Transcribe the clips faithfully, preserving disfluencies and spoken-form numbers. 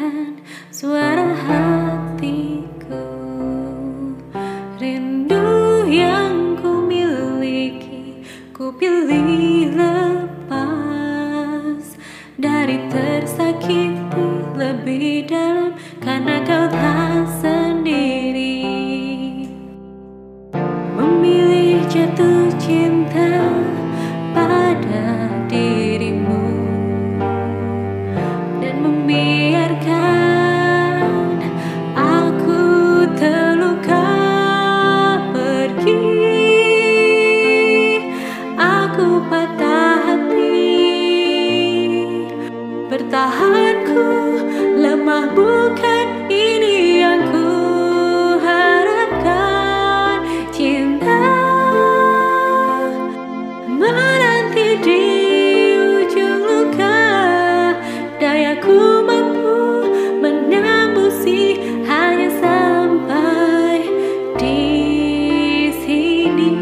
dengarkan suara hatiku, rindu yang ku miliki ku pilih lepas dari tersakiti lebih dalam karena kau tak sendiri. Memilih jatuh cinta pada dirimu dan membiarkan aku terluka pergi. Aku patah hati, bertahanku lemah, bukan ini yang ku harapkan. Cinta menanti di ujung luka, dayaku mampu menembusi hanya sampai di sini.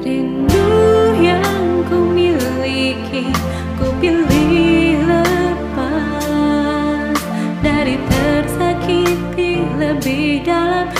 Rindu yang ku miliki ku pilih lepas dari tersakiti lebih dalam.